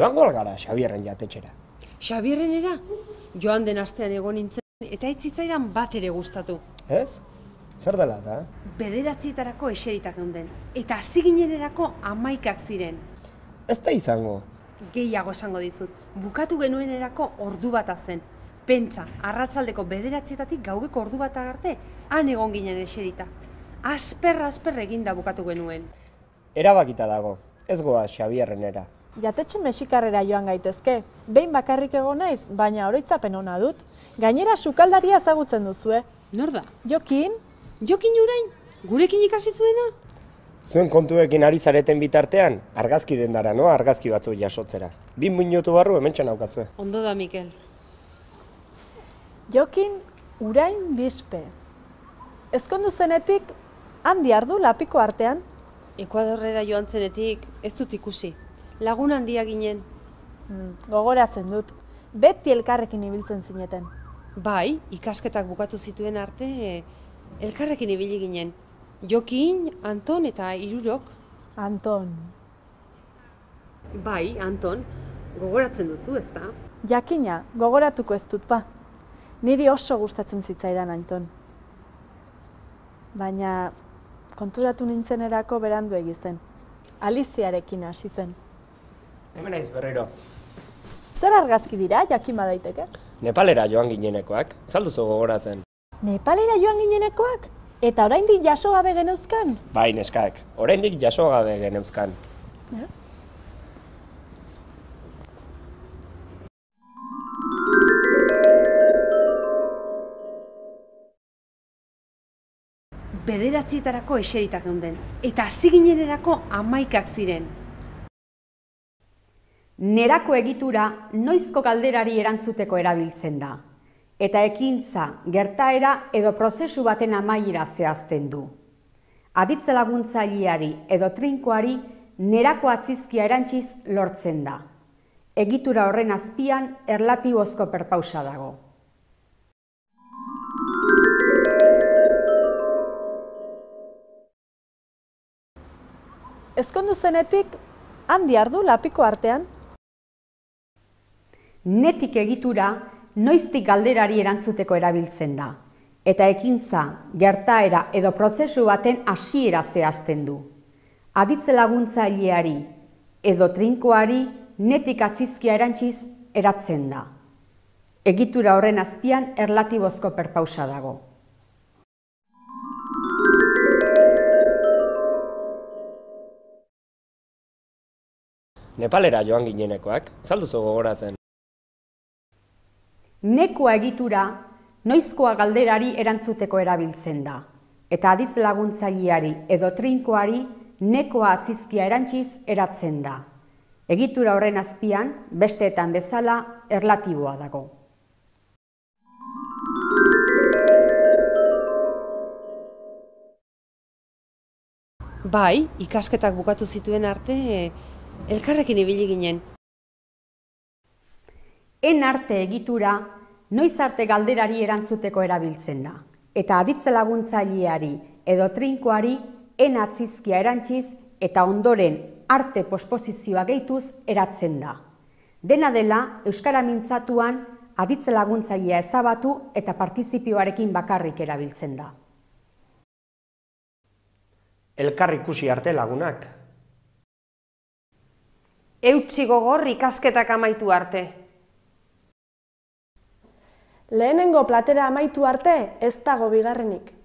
Joango algara Xabierren jatetxera. Xabierrenera? Joan den astean egon nintzen eta ez zitzaidan bat ere gustatu. Ez? Zer dela eta? 9 eseritak geunden eta hasi ginenerako 11 ziren. Ez da izango. Gehiago esango dizut, bukatu genuenerako ordu bata zen. Pentsa, arratsaldeko 9 gaueko ordu bata arte han egon ginen eserita. Asper eginda bukatu genuen. Erabakita dago, ez goa Xabierrenera. Jatetxe mexikarrera joan gaitezke, behin bakarrik egon naiz, baina oroitzapen ona dut. Gainera sukaldaria ezagutzen duzue. Nor da? Jokin. Jokin urain? Gurekin ikasi zuena? Zuen kontuekin ari zareten bitartean, argazki dendara, no? Argazki batzu jasotzera. 2 minutu barru hementxan aukazue. Ondo da, Mikel. Jokin Urain Bispe. Ezkondu zenetik, handi ardu lapiko artean. Ekuadorrera joan zenetik ez dut ikusi. Lagun handia ginen. Gogoratzen dut, beti elkarrekin ibiltzen zineten. Bai, ikasketak bukatu zituen arte elkarrekin ibili ginen. Jokin, Anton eta Irurok. Anton. Bai, Anton, gogoratzen duzu, ezta? Jakina, gogoratuko ez dut ba. Niri oso gustatzen zitzaidan Anton. Baina konturatu nintzenerako berandu egizen. Aliziarekin hasi zen. Hemen naiz berriro. Zer argazki dira, jakin badaiteke? Nepalera joan ginenekoak, zalduzu gogoratzen. Nepalera joan ginenekoak? Eta oraindik jaso gabe geneuzkan? Bai, neskak, oraindik jaso gabe geneuzkan. Bederatzietarako eseritak geunden, eta hasi ginenerako 11 ziren. Nerako egitura noizko galderari erantzuteko erabiltzen da, eta ekintza, gertaera edo prozesu baten amaiera zehazten du. Aditz laguntzaileari edo trinkoari nerako atzizkia erantziz lortzen da. Egitura horren azpian erlatibozko perpausa dago. Ezkondu zenetik, handi ardu lapiko artean. Netik egitura noiztik galderari erantzuteko erabiltzen da, eta ekintza, gertaera edo prozesu baten hasiera zehazten du. Aditz laguntzaileari edo trinkoari netik atzizkia erantziz eratzen da. Egitura horren azpian erlatibozko perpausa dago. Nepalera joan ginenekoak, zalduzu gogoratzen. Nekoa egitura noizkoa galderari erantzuteko erabiltzen da, eta aditz laguntzaileari edo trinkoari nekoa atzizkia erantziz eratzen da. Egitura horren azpian, besteetan bezala, erlatiboa dago. Bai, ikasketak bukatu zituen arte elkarrekin ibili ginen. En arte egitura noiz arte galderari erantzuteko erabiltzen da, eta aditz laguntzaileari edo trinkoari en atzizkia erantziz eta ondoren arte posposizioa gehituz eratzen da. Dena dela, euskara mintzatuan aditz laguntzailea ezabatu eta partizipioarekin bakarrik erabiltzen da. Elkar ikusi arte lagunak. Eutsi gogor ikasketak amaitu arte. Lehenengo platera amaitu arte ez dago bigarrenik.